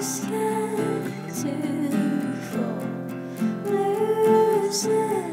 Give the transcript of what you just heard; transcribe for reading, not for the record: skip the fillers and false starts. Just can't do before losing.